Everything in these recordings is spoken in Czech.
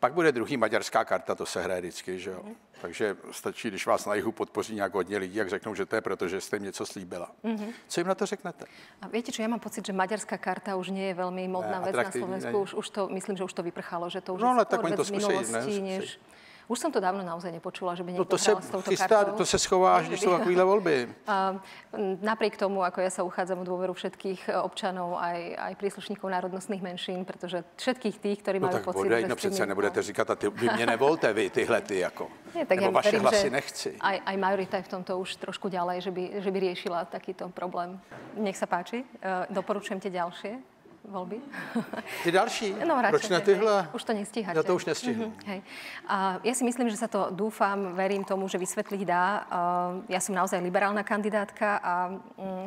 Pak bude druhý maďarská karta, to se hraje vždycky, že jo? Takže stačí, když vás na jihu podpoří nějak hodně lidí, jak řeknou, že to je proto, že jste jim něco slíbila. Co jim na to řeknete? A viete čo, ja mám pocit, že maďarská karta už nie je veľmi modná vec na Slovensku. Už to, myslím, že už to vyprchalo, že to už je skôr vec minulosti, než... Už som to dávno naozaj nepočula, že by niekto hral s touto kartou. To sa schová, až než sú takovýhle voľby. Napriek tomu, ako ja sa uchádzam o dôveru všetkých občanov, aj príslušníkov národnostných menšín, pretože všetkých tých, ktorí majú pocit, že... No tak přece nebudete říkať, a vy mne nevolte, vy tyhle ty, ako... Nebo vaše hlasy nechci. Aj majorita je v tomto už trošku ďalej, že by riešila takýto problém. Nech sa páči, doporučujem tie ďalšie voľby. Ty další? No, proč na tyhle? Už to nestíhate. Ja to už nestihnu. Ja si myslím, že sa to, dúfam, verím tomu, že vysvetliť dá. Ja som naozaj liberálna kandidátka a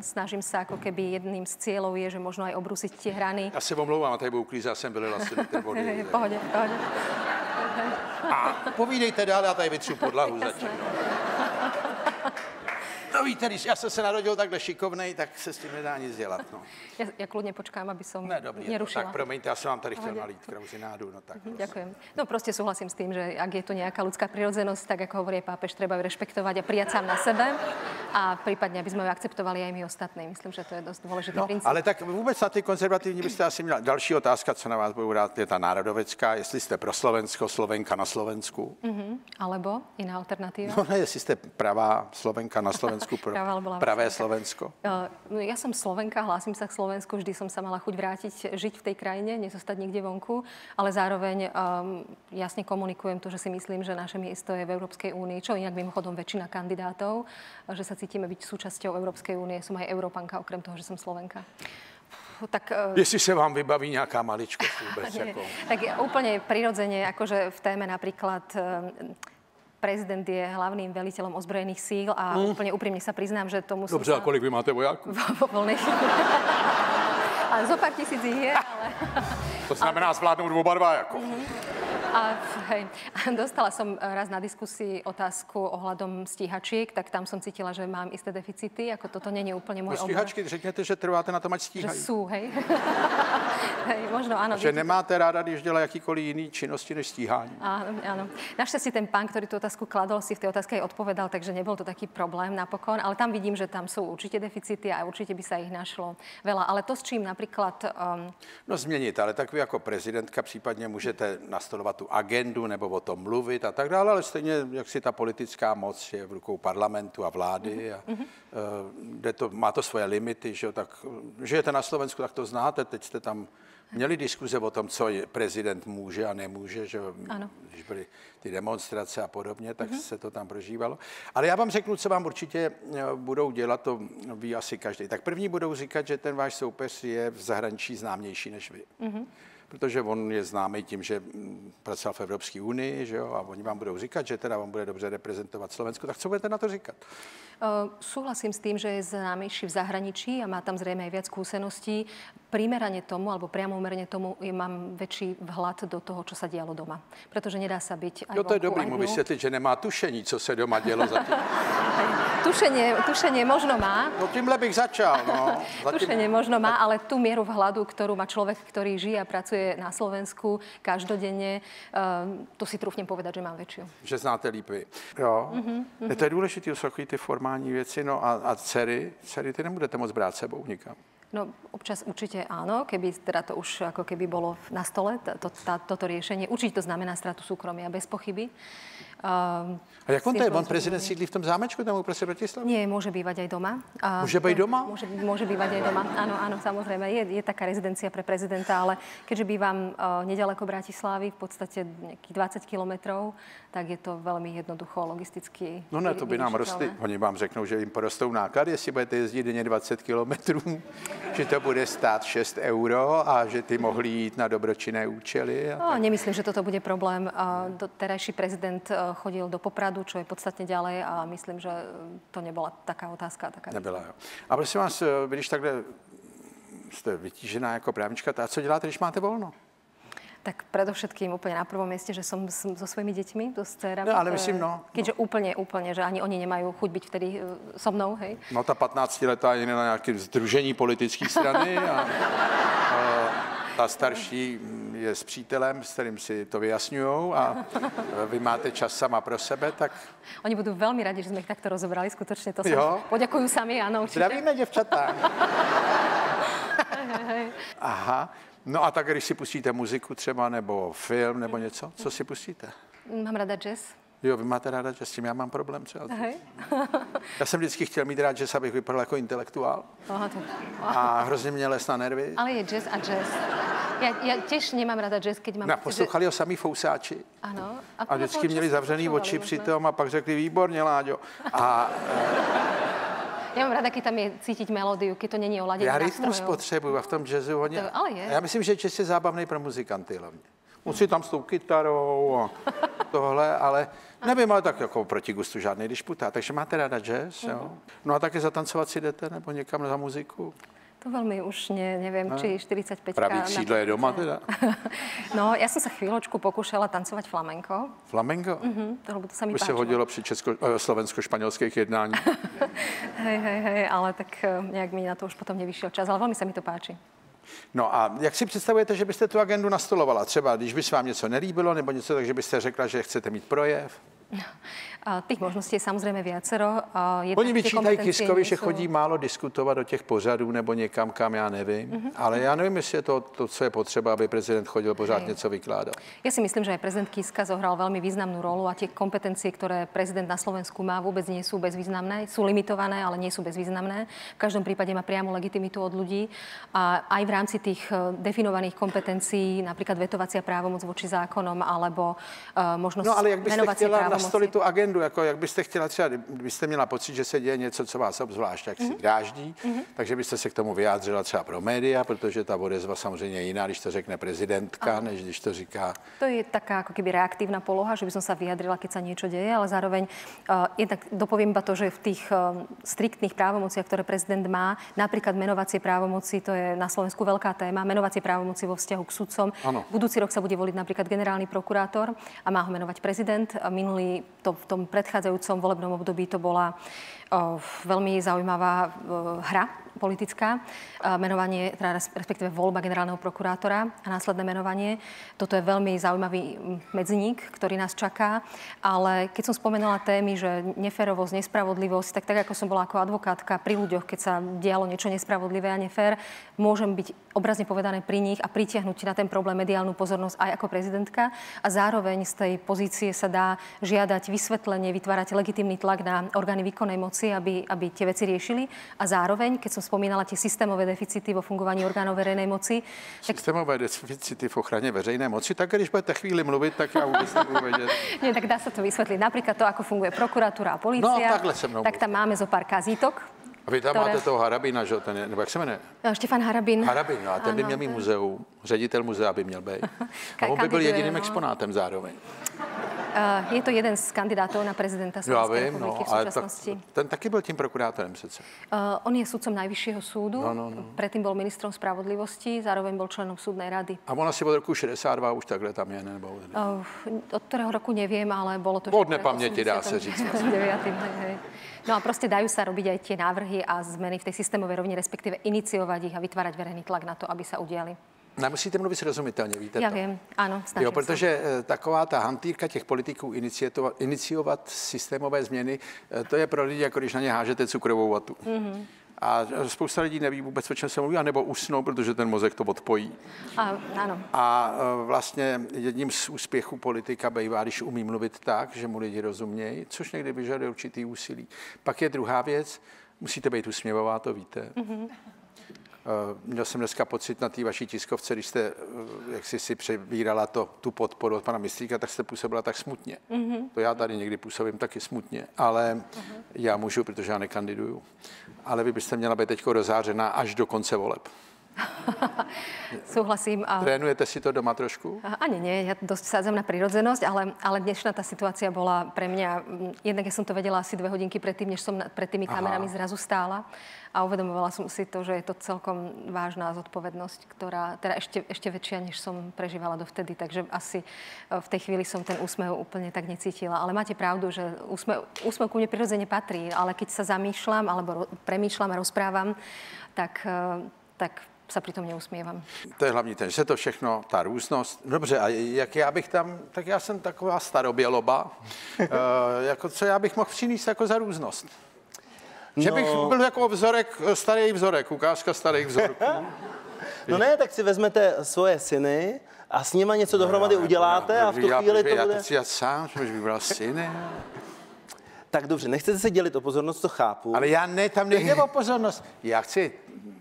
snažím sa, ako keby jedným z cieľov je, že možno aj obrúsiť tie hrany. Ja sa omlouvám, a tady budú klíze, ja sem vylila si do tej vody. V pohode, v pohode. A povídejte dále, a tady vytřu podlahu začínu. No víte, když ja som sa narodil takhle šikovnej, tak sa s tým nedá nic dělat, no. Ja kľudne počkám, aby som nerušila. Tak promiňte, ja som vám tady chtěl nalít krauzi nádu, no tak. Ďakujem. No proste súhlasím s tým, že ak je to nejaká ľudská prirodzenosť, tak ako hovorí pápež, treba ju rešpektovať a prijať sám na sebe a prípadne, aby sme ju akceptovali aj my ostatní. Myslím, že to je dosť dôležitý princíp. Ale tak vôbec na tie konzervatívne by ste asi mali. Další otázka, co na vás bude rád, je tá národovecká, jestli ste pro Slovensko, Slovenka na Slovensku. Alebo iná alternatíva. No ne, jestli ste pravá Slovenka na Slovensku. Pravé Slovensko? Ja som Slovenka, hlásim sa k Slovensku, vždy som sa mala chuť vrátiť, žiť v tej krajine, nezostať nikde vonku, ale zároveň jasne komunikujem to, že si myslím, že naše miesto je v Európskej únii, čo inak mimochodom väčšina kandidátov, že sa cítime byť súčasťou Európskej únie. Som aj Európanka, okrem toho, že som Slovenka. Jestli se vám vybaví nějaká maličkost vôbec? Tak úplne prirodzene, akože v téme napríklad... Prezident je hlavným veliteľom ozbrojených síl a úplne úprimne sa priznám, že tomu... Dobře, a kolik vy máte vojákov? Vo voľnej chvíli. Ale zo pár tisíc ich je, ale... To znamená zvládnout oba dva, jako. Dostala som raz na diskusii otázku ohľadom stíhačiek, tak tam som cítila, že mám isté deficity, ako toto nie je úplne môj obor. Stíhačky, řeknete, že trváte na tom, ať stíhajú. Že sú, hej. Možno áno. Že nemáte ráda, když dělá jakýkoliv jiný činnosti než stíhání. Áno. Našťastie ten pán, ktorý tú otázku kladol, si v tej otázke aj odpovedal, takže nebol to taký problém napokon, ale tam vidím, že tam sú určite deficity a určite by sa ich našlo veľa. Ale to, s čím napríklad... No zmeniť, ale tak vy ako prezidentka případne môžete nastolovat agendu nebo o tom mluvit a tak dále, ale stejně, jak si ta politická moc je v rukou parlamentu a vlády a má to svoje limity, že jo, tak žijete na Slovensku, tak to znáte, teď jste tam měli diskuze o tom, co prezident může a nemůže, že když byly ty demonstrace a podobně, tak se to tam prožívalo. Ale já vám řeknu, co vám určitě budou dělat, to ví asi každý. Tak první budou říkat, že ten váš soupeř je v zahraničí známější než vy. Protože on je známý tím, že pracoval v Evropské unii, že jo, a oni vám budou říkat, že teda on bude dobře reprezentovat Slovensko, tak co budete na to říkat? Súhlasím s tým, že je známejší v zahraničí a má tam zrejme aj viac skúseností. Primerane tomu, alebo priamo úmerne tomu, mám väčší vhľad do toho, čo sa dialo doma. Pretože nedá sa byť aj vonku, aj dnu. No to je dobrý mu vysvetliť, že nemá tušení, co sa doma dialo za tým. Tušenie možno má. No týmhle bych začal, no. Tušenie možno má, ale tú mieru vhľadu, ktorú má človek, ktorý žije a pracuje na Slovensku každodenne, to si trúfnem povedať, že mám väčšiu. Že znáte líp vy. Jo. To je dôležité, sú ty formální věci, no a dcery? Dcery ty nebudete moc brát sebou nikam. No, občas určite áno, keby teda to už ako keby bolo na stole, toto riešenie. Určite to znamená stratu súkromia, bez pochyby. A jak on to je? On prezident sídlí v tom zámečku, tam uprostred Bratislavy? Nie, môže bývať aj doma. Môže bývať doma? Môže bývať aj doma, áno, samozrejme. Je taká rezidencia pre prezidenta, ale keďže bývam nedaleko Bratislavy, v podstate nejakých 20 kilometrov, tak je to veľmi jednoducho logisticky. No ne, to by nám rostly. Oni vám řeknou, že im porostou náklady, jestli budete jezdit denně 20 kilometrů. Že to bude stát 6 euro a že ty mohli jít na dobročinné účely. No, nemyslím, že toto bude problém. Terajší prezident chodil do Popradu, čo je podstatne ďalej a myslím, že to nebola taká otázka. Nebyla, jo. A prosím vás, když takhle jste vytížená jako právnička, a co děláte, když máte volno? Tak predovšetkým úplne na prvom mieste, že som so svojimi deťmi, so dcerami. No, ale myslím, no. Keďže úplne, že ani oni nemajú chuť byť vtedy so mnou, hej. No tá 15-letá je na nejaké združení politických strany a... Ta starší je s přítelem, s kterým si to vyjasňujou a vy máte čas sama pro sebe, tak... Oni budú veľmi radi, že sme ich takto rozobrali, skutočne to sa... Poďakujú sami, áno, určite. Zdravíme, devčatá. Aha, no a tak když si pustíte muziku třeba, nebo film, nebo něco, co si pustíte? Mám rada jazz. Jo, vy máte ráda jazz, s tím já mám problém třeba. Já jsem vždycky chtěl mít rád jazz, abych vypadal jako intelektuál. A hrozně mě les na nervy. Ale je jazz a jazz. Ja tiež nemám rada jazz, keď mám... Poslouchali ho sami fousáči. Ano. A vždycky měli zavřený oči při tom a pak řekli, výborně, Láďo. A... Ja mám rada, keď tam je cítiť melódiu, keď to není o ladení nástrojov. Ja rytmus potřebuju a v tom jazzu ho nie... Ale je. Ja myslím, že jazz je zábavný pro muzikanty hlavne. Musí tam s tou kytarou a tohle, ale nevím, ale tak jako proti gustu žádný, když putá. Takže máte ráda jazz, jo? No a také zatancovat si jdete nebo někam za muziku? To veľmi už neviem, či 45. Pravý křídlo je doma teda? No, ja som sa chvíľočku pokúšala tancovať flamenko. Flamenko? Lebo to sa mi páčilo. Už sa hodilo pri slovensko-španielských jednání. Hej, ale tak nejak mi na to už potom nevyšiel čas, ale veľmi sa mi to páči. No a jak si představujete, že byste tu agendu nastolovala? Třeba když by se vám něco nelíbilo nebo něco, takže byste řekla, že chcete mít projev? Tých možností je samozřejmě viacero. Oni vyčítají Kiskovi, že chodí málo diskutovat do těch pořadů nebo někam, kam já nevím. Ale já nevím, jestli je to, co je potřeba, aby prezident chodil pořád něco vykládat. Já si myslím, že aj prezident Kiska zohral velmi významnou rolu a těch kompetencí, které prezident na Slovensku má, vůbec nie sú bezvýznamné. Sú limitované, ale nie sú bezvýznamné. V každém případě má priamu legitimitu od ľudí. A aj v rámci tých definovaných kompetencí, například vetovacia právomoc voči zákonom alebo možnost venovací právomoci. Nastolit tu agendu, jako jak byste chtěla třeba, byste měla pocit, že se děje něco, co vás obzvlášť jak si dráždí, takže byste se k tomu vyjádřila třeba pro média, protože ta odezva samozřejmě je jiná, když to řekne prezidentka, než když to říká. To je taká jako keby reaktívna poloha, že by som sa vyjadrila, keď sa niečo deje, ale zároveň jednak dopoviem iba to, že v tých striktných právomociach, ktoré prezident má, napríklad menovacie právomoci, to je na Slovensku veľká téma, menovacie právomoci vo vzťahu k sudcom. Budúci rok sa bude voliť napríklad generálny prokurátor a má ho menovať prezident. Minulý v tom predchádzajúcom volebnom období to bola veľmi zaujímavá hra politická, menovanie, respektíve voľba generálneho prokurátora a následné menovanie. Toto je veľmi zaujímavý medzník, ktorý nás čaká, ale keď som spomenula témy, že neférovosť, nespravodlivosť, tak ako som bola ako advokátka pri ľuďoch, keď sa dialo niečo nespravodlivé a nefér, môžem byť obrazne povedané pri nich a pritiahnuť na ten problém mediálnu pozornosť aj ako prezidentka a zároveň z tej pozície sa dá žiadať vysvetlenie, vytvárať legitímny tlak na orgány výkonnej moci, aby tie veci riešili a zároveň, keď som spomínala tie systémové deficity vo fungovaní orgánov verejnej moci. Systémové deficity v ochrane verejnej moci, tak když budete chvíli mluviť, tak ja vôbec nebudem vedieť. Nie, tak dá sa to vysvetliť. Napríklad to, ako funguje prokuratúra a polícia, tak tam máme zo pár kazítok. A vy tam máte toho Harabina, že? Nebo jak se jmenuje? Štefan Harabin. Harabin, a ten by měl mít muzeum. Ředitel muzea by měl být. A on by byl jediným exponátem zároveň. Je to jeden z kandidátov na prezidenta Slovenskej republiky v súčasnosti. Ten taky byl tím prokurátorem přece. On je sudcom Najvyššieho súdu, predtým bol ministrom spravodlivosti, zároveň bol členom súdnej rady. A on asi od roku 62 už takhle tam je, nebo? Od ktorého roku neviem, ale bolo to... Od nepamäti dá sa říct. No a proste dajú sa robiť aj tie návrhy a zmeny v tej systémovej rovni, respektíve iniciovať ich a vytvárať verejný tlak na to, aby sa udiali. Nemusíte mluvit srozumitelně, víte to? Já vím, ano, snažím se. Jo, protože taková ta hantýrka těch politiků iniciovat systémové změny, to je pro lidi, jako když na ně hážete cukrovou vatu. A spousta lidí neví vůbec, o čem se mluví, anebo usnou, protože ten mozek to odpojí. A vlastně jedním z úspěchů politika bývá, když umí mluvit tak, že mu lidi rozumějí, což někdy vyžaduje určitý úsilí. Pak je druhá věc, musíte být usměvavá, to víte. Měl jsem dneska pocit na té vaší tiskovce, když jste jaksi si přebírala tu podporu od pana Myslíka, tak jste působila tak smutně. To já tady někdy působím taky smutně, ale já můžu, protože já nekandiduju. Ale vy byste měla být teď rozářená až do konce voleb. Súhlasím. Trénujete si to doma trošku? Ani nie, ja dosť sádzam na prirodzenosť, ale dnešná tá situácia bola pre mňa, jednak ja som to vedela asi 2 hodinky predtým, než som pred tými kamerami zrazu stála a uvedomovala som si to, že je to celkom vážna zodpovednosť, ktorá teda ešte väčšia, než som prežívala dovtedy, takže asi v tej chvíli som ten úsmev úplne tak necítila, ale máte pravdu, že úsmev ku mne prirodzene patrí, ale keď sa zamýšľam alebo premýšľam a rozprávam, tak se přitom neusmívám. To je hlavní ten, že to všechno, ta různost. Dobře, a jak já bych tam, tak já jsem taková staroběloba, jako co já bych mohl přinést jako za různost? Že bych byl jako vzorek, starý vzorek, ukázka starých vzorků. No ne, tak si vezmete svoje syny a s nima něco dohromady uděláte a v tu chvíli to bude... Já sám, což bych byl syny. Tak dobře, nechcete se dělit o pozornost, to chápu. Ale já ne, tam nejde o pozornost. Já chci,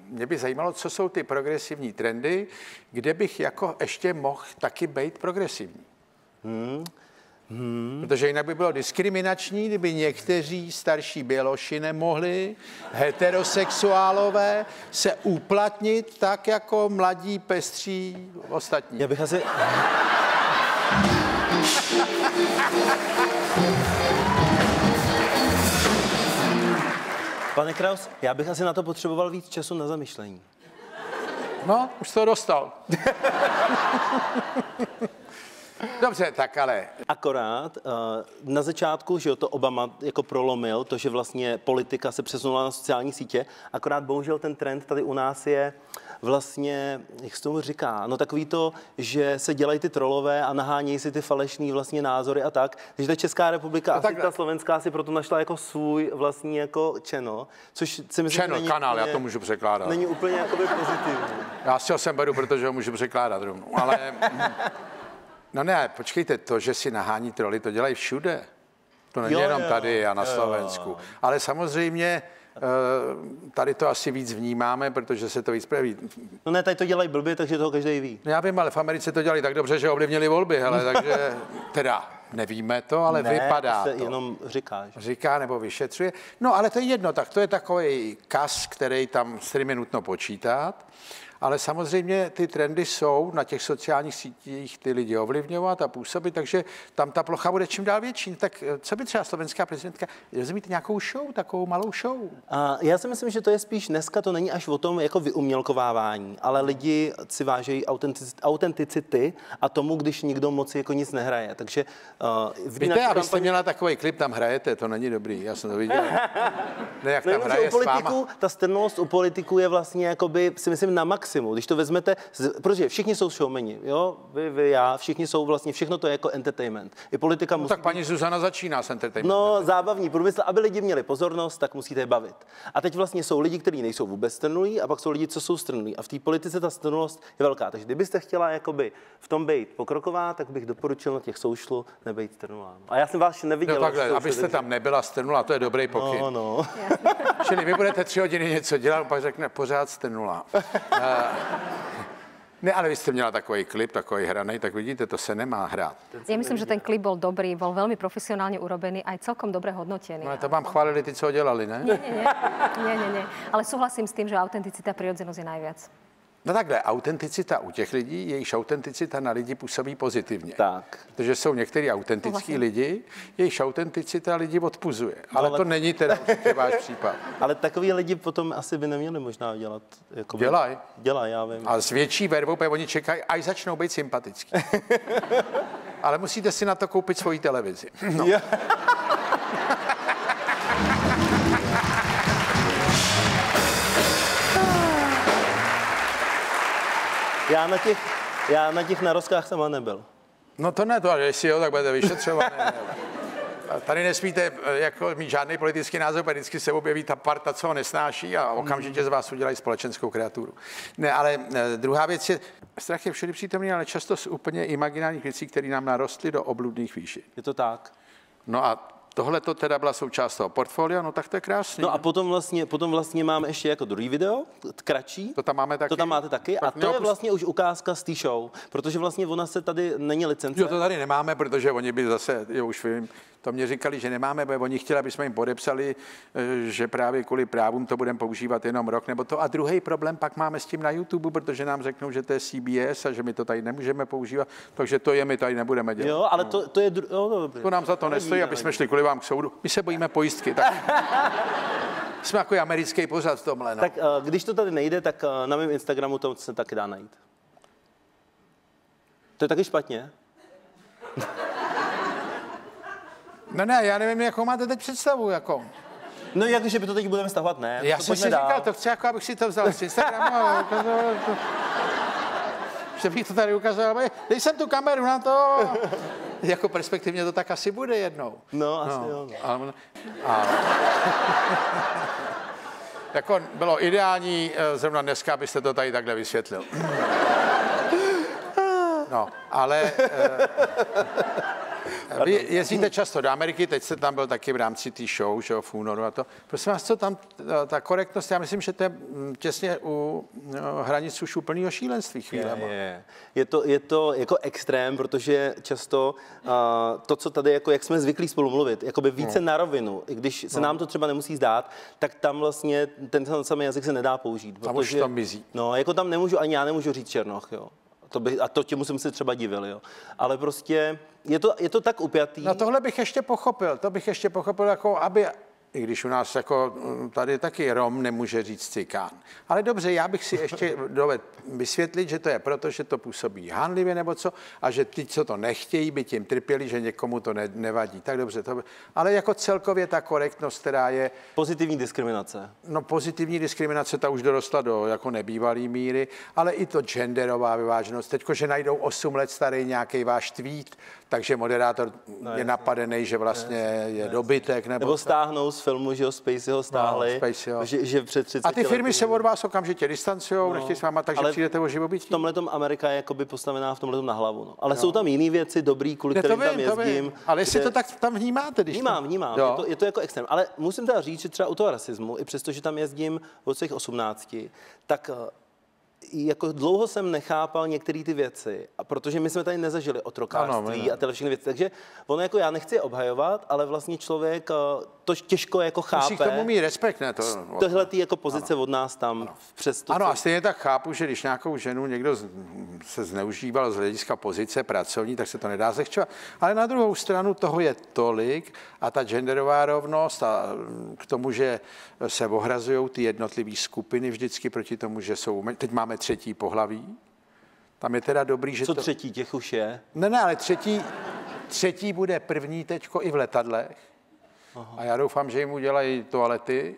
mě by zajímalo, co jsou ty progresivní trendy, kde bych jako ještě mohl taky být progresivní. Protože jinak by bylo diskriminační, kdyby někteří starší běloši nemohli, heterosexuálové, se uplatnit tak, jako mladí, pestří, ostatní. Já bych asi... Pane Kraus, já bych asi na to potřeboval víc času na zamyšlení. No, už to dostal. Dobře, tak ale... Akorát na začátku, že to Obama jako prolomil, to, že vlastně politika se přesunula na sociální sítě, akorát bohužel ten trend tady u nás je vlastně, jak se tomu říká, no takový to, že se dělají ty trolové a nahánějí si ty falešný vlastně názory a tak, takže ta Česká republika, no asi ta slovenská si proto našla jako svůj vlastní jako channel, což si myslím, channel, není kanál, úplně, já to můžu překládat. Není úplně jakoby pozitivní. Já si ho sem beru, protože ho můžu překládat rovnou, ale... No ne, počkejte, to, že si nahání troly, to dělají všude. To není jenom tady a na Slovensku. Ale samozřejmě tady to asi víc vnímáme, protože se to víc projeví. No ne, tady to dělají blbě, takže toho každý ví. Já vím, ale v Americe to dělají tak dobře, že ovlivnili volby, hele, takže teda nevíme to, ale ne, vypadá to. Jenom říká. Říká nebo vyšetřuje. No ale to je jedno, tak to je takový kas, který tam, s kterým je nutno počítat. Ale samozřejmě ty trendy jsou na těch sociálních sítích ty lidi ovlivňovat a působit, takže tam ta plocha bude čím dál větší. Tak co by třeba slovenská prezidentka, rozumíte, nějakou show, takovou malou show? A já si myslím, že to je spíš dneska, to není až o tom jako vyumělkovávání, ale lidi si vážejí autenticity a tomu, když nikdo moc jako nic nehraje. Takže víte, abyste měla takový klip, tam hrajete, to není dobrý, já jsem to viděl. Ne, jak tam hraje u politiků, ta strnulost u politiků je vlastně jakoby, si myslím, na max. Když to vezmete, protože všichni jsou showmeni, jo, vy, já, všichni jsou vlastně, všechno to je jako entertainment. I politika musí... No, tak paní Zuzana začíná s entertainmentem. No, zábavní průmysl, aby lidi měli pozornost, tak musíte je bavit. A teď vlastně jsou lidi, kteří nejsou vůbec strnulí, a pak jsou lidi, co jsou strnulí. A v té politice ta strnulost je velká. Takže kdybyste chtěla jakoby v tom být pokroková, tak bych doporučil na těch soušlu nebejt strnulá. A já jsem vás neviděl. No, takhle, abyste tam nebyla strnulá, to je dobrý pokyn. No, no. Čili vy budete 3 hodiny něco dělat, pak řekne pořád strnulá. Ne, ale vy jste měla takový klip, takový hraný, tak vidíte, to se nemá hrát. Já myslím, že ten klip byl dobrý, byl velmi profesionálně urobený a je celkom dobře hodnotený. No, to vám chválili ty, co ho dělali, ne? Ne. Ale souhlasím s tím, že autenticita a přirozenost je nejvíc. No takhle, autenticita u těch lidí, jejichž autenticita na lidi působí pozitivně. Tak. Protože jsou některý autentický lidi, jejichž autenticita lidi odpuzuje. Ale to není teda váš případ. Ale takový lidi potom asi by neměli možná dělat. Jakoby, dělají, já vím. A s větší vervou, protože oni čekají, až začnou být sympatický. Ale musíte si na to koupit svoji televizi. No. Já na těch narozkách sama nebyl. No to ne, to, jestli jo, tak budete vyšetřovaný. Tady nesmíte jako mít žádný politický názor, protože vždycky se objeví ta parta, co ho nesnáší a okamžitě z vás udělají společenskou kreaturu. Ne, ale druhá věc je, strach je všude přítomný, ale často z úplně imaginárních věcí, které nám narostly do obludných výší. Je to tak. No a tohle to teda byla součást toho portfolia, no tak to je krásný. No a potom vlastně máme ještě jako druhý video, kratší. To tam máme taky. To tam máte taky a to je vlastně už ukázka z té show, protože vlastně ona se tady není licence. Jo, to tady nemáme, protože oni by zase, jo už vím, to mě říkali, že nemáme, bo oni chtěli, aby jsme jim podepsali, že právě kvůli právům to budeme používat jenom rok nebo to. A druhý problém pak máme s tím na YouTube, protože nám řeknou, že to je CBS a že my to tady nemůžeme používat, takže to je my tady nebudeme dělat. Jo, ale to je to nám za to nestojí, aby jsme šli kvůli vám k soudu. My se bojíme pojistky. Tak... Jsme jako americký pořad v tomhle. No. Tak když to tady nejde, tak na mém Instagramu to se taky dá najít. To je taky špatně. No ne, já nevím, jakou máte teď představu, jako. No jak, že by to teď budeme stahovat, ne? Já jsem si říkal, to chci, jako abych si to vzal z Instagramu a že bych to tady ukázal, dej sem tu kameru na to. Jako perspektivně to tak asi bude jednou. No, asi jo. No. Jako bylo ideální zrovna dneska, abyste to tady takhle vysvětlil. No, ale vy jezdíte často do Ameriky, teď jste tam byl taky v rámci té show, že jo, v únoru a to. Prosím vás, co tam, ta korektnost, já myslím, že to je těsně u hranic už úplného šílenství chvílema. Je to jako extrém, protože často to, co tady, jako jak jsme zvyklí spolu mluvit, jakoby více na rovinu, i když se nám to třeba nemusí zdát, tak tam vlastně ten samý jazyk se nedá použít. Protože, tam už to mizí. No, jako tam nemůžu, ani já nemůžu říct černoch, jo. A to těmu jsem se třeba divil, jo. Ale prostě je to tak upjatý. No tohle bych ještě pochopil, jako aby, i když u nás jako tady taky Rom nemůže říct cikán. Ale dobře, já bych si ještě dovedl vysvětlit, že to je proto, že to působí hanlivě nebo co, a že ti, co to nechtějí, by tím trpěli, že někomu to nevadí. Tak dobře, ale jako celkově ta korektnost, která je... Pozitivní diskriminace. No pozitivní diskriminace, ta už dorostla do jako nebývalý míry, ale i to genderová vyváženost. Teďko, že najdou 8 let starý nějaký váš tweet, takže moderátor je napadený, že vlastně je dobytek nebo stáhnou filmu, že jo, Spaceyho stáhli, že před 30 a ty firmy se od vás okamžitě distancujou, nechtějí s váma, takže přijdete o živobytí. V tomhletom Amerika je jakoby postavená v tomhletom na hlavu, no. Ale jsou tam jiné věci dobrý, kvůli kterým tam jezdím. Ale jestli to tak tam vnímáte, když Vnímám, je to jako extrém. Ale musím teda říct, že třeba u toho rasismu, i přesto, že tam jezdím od svých 18, tak jako dlouho jsem nechápal některé ty věci, protože my jsme tady nezažili otrokářství a tyhle všechny věci, takže ono jako já nechci obhajovat, ale vlastně člověk to těžko jako chápe. Musí k tomu mít respekt, ne? Tohle ty jako pozice od nás tam. Ano, a stejně tak chápu, že když nějakou ženu někdo se zneužíval z hlediska pozice pracovní, tak se to nedá zlehčovat. Ale na druhou stranu toho je tolik a ta genderová rovnost a k tomu, že se ohrazují ty jednotlivé skupiny vždycky proti tomu, že jsou, teď máme třetí pohlaví, tam je teda dobrý, že co to... třetí, těch už je? Ne, ale třetí bude první teďko i v letadlech. Aha. A já doufám, že jim udělají toalety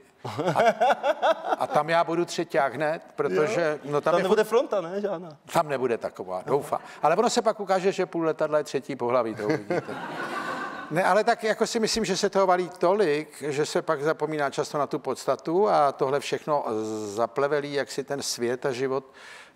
a tam já budu třeťák hned, protože... No, tam nebude fronta, ne? Žádná. Tam nebude taková, doufám. Ale ono se pak ukáže, že půl letadla je třetí pohlaví, to uvidíte. Ne, ale tak jako si myslím, že se toho valí tolik, že se pak zapomíná často na tu podstatu a tohle všechno zaplevelí, jak si ten svět a život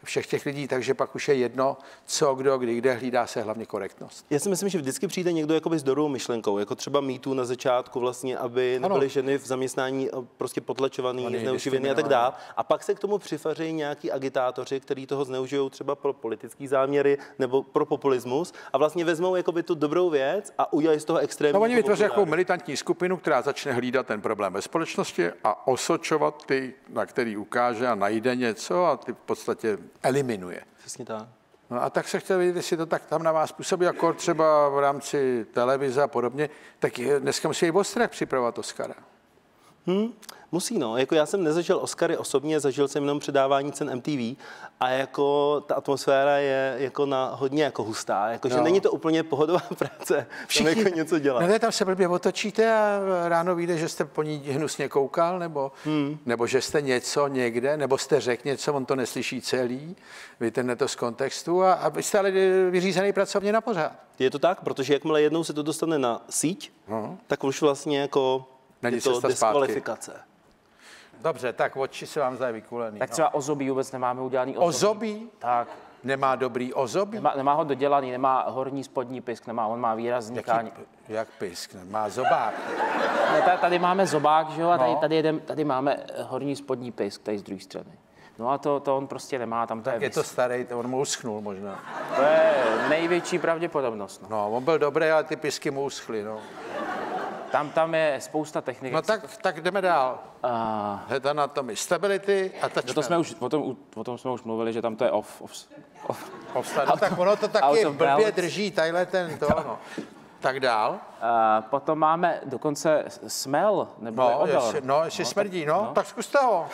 všech těch lidí, takže pak už je jedno, co, kdo, kdy, kde, hlídá se hlavně korektnost. Já si myslím, že vždycky přijde někdo jakoby s dobrou myšlenkou, jako třeba mýtu na začátku vlastně, aby nebyly ženy v zaměstnání prostě potlačovaný, zneužívaný a tak dále. A pak se k tomu přifařejí nějaký agitátoři, kteří toho zneužijou třeba pro politické záměry nebo pro populismus a vlastně vezmou jakoby tu dobrou věc a udělají z toho extrémní. No, oni vytvoří jako militantní skupinu, která začne hlídat ten problém ve společnosti a osočovat ty, na který ukáže a najde něco a ty v podstatě eliminuje. Přesně tak. No a tak se chtěl vidět, jestli to tak tam na vás působí, jako třeba v rámci televize a podobně, tak dneska musí i v Ostrách připravovat Oscara. Musí, no. Jako já jsem nezažil Oscary osobně, zažil jsem jenom předávání cen MTV a jako ta atmosféra je jako hodně jako hustá, jakože není to úplně pohodová práce, všichni jako něco dělat. Ne, tam se blbě otočíte a ráno vyjde, že jste po ní hnusně koukal, nebo že jste něco někde, nebo jste řekl něco, on to neslyší celý, vytrhne to z kontextu a jste ale vyřízený pracovně na pořád. Je to tak, protože jakmile jednou se to dostane na síť, tak už vlastně jako... Je to diskvalifikace. Dobře, tak oči se vám zdají vykulený. Tak třeba ozobí vůbec nemáme udělaný ozobí. Ozobí? Tak. Nemá dobrý ozobí? Nemá ho dodělaný, nemá horní spodní pisk, on má výrazný káň. Jak pisk? Má zobák. Ne, tady máme zobák, že jo, a tady máme horní spodní pisk, tady z druhé strany. No a to on prostě nemá tam. Tak je to starý, on mu uschnul možná. To je největší pravděpodobnost. No, on byl dobrý, ale ty pisky mu uschly, Tam je spousta technik. No tak jdeme dál. Head anatomy, stability a touch. O tom jsme už mluvili, že tam to je off start. No tak ono to taky blbě drží, tadyhle Tak dál. Potom máme dokonce smell, nebo odor. No, ještě smrdí, tak zkuste ho.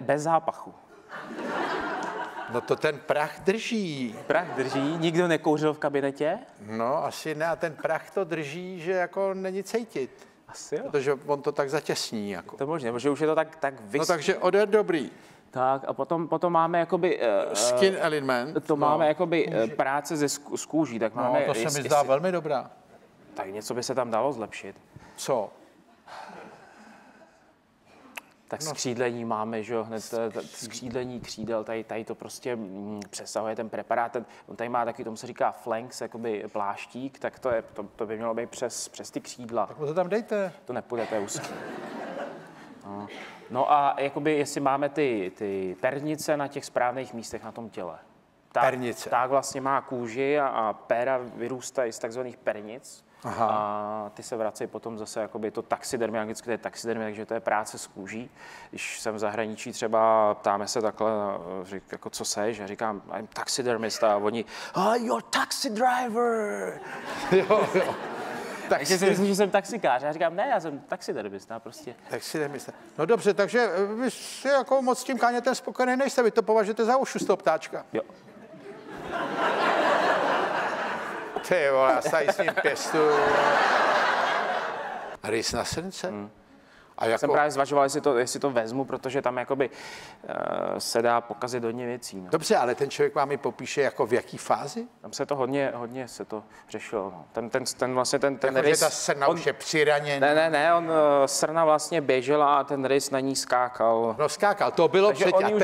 Bez zápachu. No to ten prach drží. Prach drží? Nikdo nekouřil v kabinetě? No asi ne, a ten prach to drží, že jako není cejtit. Asi jo. Protože on to tak zatěsní. Jako. To možná, protože už je to tak vyský. No takže odjet dobrý. Tak a potom máme jakoby... Skin element. To máme jakoby kůži. Práce ze kůží. Tak no, máme, to se mi zdá velmi dobrá. Tak něco by se tam dalo zlepšit. Co? Tak skřídlení máme, že jo, hned skřídlení křídel, tady to prostě přesahuje ten preparát. On tady má taky, tomu se říká flanks, jakoby pláštík, tak to by mělo být přes ty křídla. Tak to tam dejte. To nepůjde, to je úzký. No a jakoby, jestli máme ty pernice na těch správných místech na tom těle. Pernice. Tak vlastně má kůži a péra vyrůstají z takzvaných pernic. Aha. A ty se vracejí potom zase, jakoby to taxidermy, anglicky to je taxidermy, takže to je práce s kůží. Když jsem v zahraničí třeba, ptáme se takhle, jako co seš, a říkám, I'm taxidermista, a oni, you're taxi driver. Jo. Takže si myslím, že jsem taxikář, já říkám, ne, já jsem taxidermista, prostě. Taxidermista. No dobře, takže vy si jako moc s tím kánětem spokojený nejste, vy to považujete za ušu z toho ptáčka. Jo. Ty vole, já stají s ním pěstu. Rys na srdce. A jako... Jsem právě zvažoval, jestli to vezmu, protože tam jakoby se dá pokazit hodně věcí. No. Dobře, ale ten člověk vám i popíše, jako v jaký fázi? Tam se to hodně se to řešilo. No. Ten jako rys... Ta srna už je přiraněný. Ne, srna vlastně běžela a ten rys na ní skákal. No skákal, to bylo takže předtím.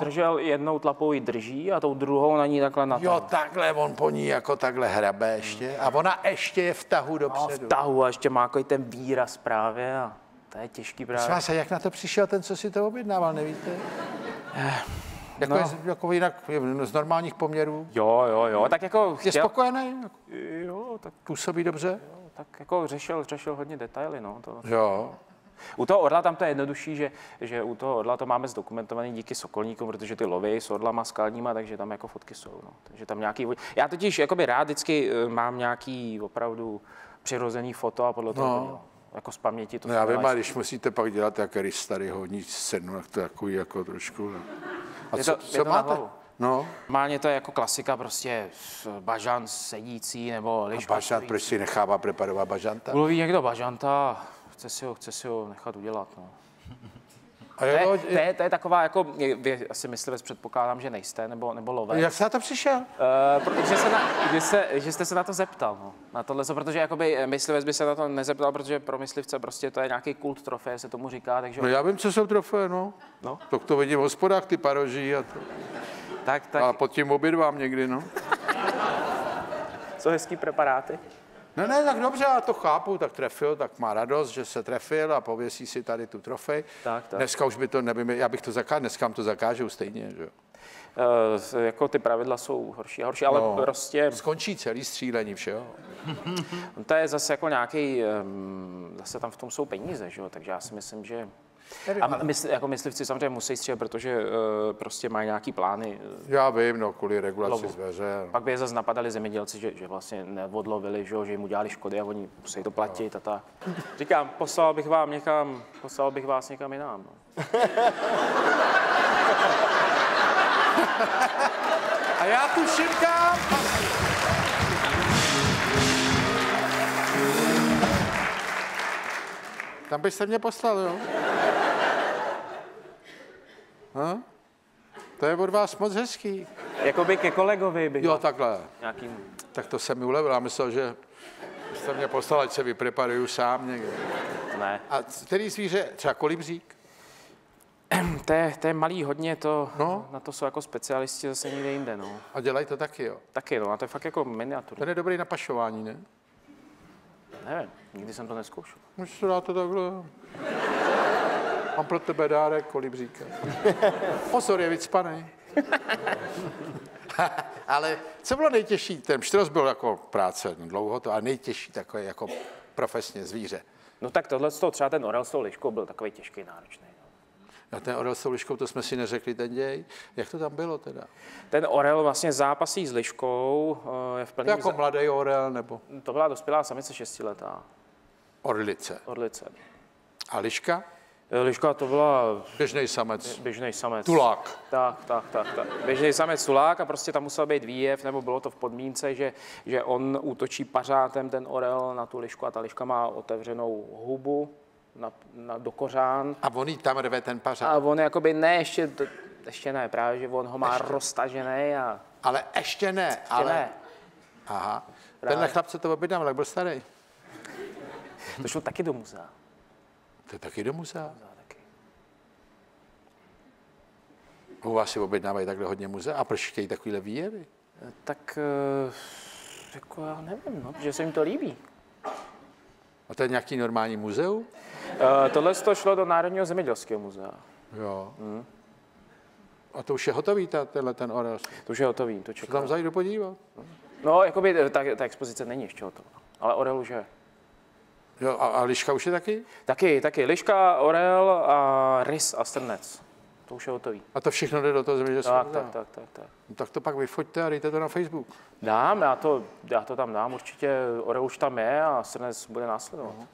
Držel jednou tlapou ji drží a tou druhou na ní takhle natáhl. Jo, takhle, on po ní jako takhle hrabe ještě. A ona ještě je v tahu dopředu. No, v tahu a ještě má jako ten výraz právě a... To je těžký právě. Vás, jak na to přišel ten, co si to objednával, nevíte? Jako jinak z normálních poměrů? Jo, tak jako... Je spokojený? Jako, jo, tak... Působí dobře? Jo, tak jako řešil hodně detaily, no. To... Jo. U toho orla tam to je jednodušší, že u toho orla to máme zdokumentovaný díky sokolníkům, protože ty lovy s orlama skalníma, takže tam jako fotky jsou, no. Takže tam nějaký... Já totiž jakoby rád vždycky mám nějaký opravdu přirozený foto a podle toho no. Jako z paměti to... No já vím, ale když musíte pak dělat jak rys starýho, nic scénu, tak to takový jako trošku... No. A co máte? No. Normálně to je jako klasika, prostě bažant sedící nebo... Liška, a bažant, proč si nechává preparovat bažanta? Uloví někdo bažanta, chce si ho nechat udělat, no. To je taková, jako, vy asi myslivec předpokládám, že nejste, nebo lovec. Jak jste na to přišel? Že jste se na to zeptal, no. Na tohle, protože jakoby myslivec by se na to nezeptal, protože pro myslivce prostě to je nějaký kult trofeje, se tomu říká, takže... No já vím, co jsou trofeje, no. Tak to vidím v hospodách, ty paroží a to. Tak. A pod tím obědvám někdy, no. Jsou hezký preparáty. Ne, tak dobře, já to chápu, tak trefil, tak má radost, že se trefil a pověsí si tady tu trofej. Tak. Dneska už by to, nevím, já bych to zakázal, dneska to zakážou stejně, že jo? Jako ty pravidla jsou horší a horší, ale prostě... Skončí celý střílení všeho. To je zase jako nějaký, zase tam v tom jsou peníze, že jo, takže já si myslím, že... A jako myslivci samozřejmě musí střílet, protože prostě mají nějaký plány. Já vím, no, kvůli regulaci zvěře. No. Pak by je zase napadali zemědělci, že vlastně neodlovili, že jim udělali škody a oni musí to platit a tak. Říkám, poslal bych vás někam jinam. No. A já tu šimkám. Tam byste mě poslal, jo? Ha? To je od vás moc hezký. Jakoby ke kolegovi bych. Jo, takhle. Nějakým... Tak to se mi ulevilo. Já myslel, že jste mě poslal, ať se vypreparuju sám někde. Ne. A který zvíře? Třeba kolibřík? To je malý hodně, to, no? Na to jsou jako specialisti zase někde jinde, no. A dělají to taky, jo? Taky, no. A to je fakt jako miniatura. To je dobrý na pašování, ne? Nevím, nikdy jsem to neskoušel. Můžu to dát to takhle. Mám pro tebe dárek kolibříka. Pozor, je vycpanej. Ale co bylo nejtěžší? Ten štros byl jako práce dlouho, to a nejtěžší takové jako profesně zvíře. No tak tohle, třeba ten orel s tou liškou byl takový těžký, náročný. A ten orel s tou liškou, to jsme si neřekli ten děj. Jak to tam bylo teda? Ten orel vlastně zápasí s liškou. Je v plném... Jako mladý orel nebo? To byla dospělá samice 6letá. Orlice. A liška? Liška to byla... Běžnej samec. Běžnej samec. Tulák. Tak. Běžnej samec tulák a prostě tam musel být výjev, nebo bylo to v podmínce, že on útočí pařátem ten orel na tu lišku a ta liška má otevřenou hubu do kořán. A on jí tam rve ten pařát. A on jakoby ne, ještě ne, právě, že on ho má roztažený a... Ale ještě ne, ještě ale... Ne. Aha. Právě. Tenhle chlap, co to objednal, tak byl starý. To šlo taky do muzea. To je taky do muzea? U vás si objednávají takhle hodně muzea? A proč chtějí takovýhle výjevy? Tak jako já nevím, no, že se jim to líbí. A to je nějaký normální muzeum? Tohle to šlo do Národního zemědělského muzea. Jo. Hmm. A to už je hotový, ten orel? To už je hotový, to čeká. Tam zajdu podívat. No, jakoby ta expozice není ještě hotová, ale orel už je. Jo, a liška už je taky? Taky. Liška, orel a rys a strnec. To už je hotový. A to všechno jde do toho zemědělství? Tak. No, tak to pak vyfoťte a dejte to na Facebook. Dám, já to tam dám, určitě orel už tam je a strnec bude následovat.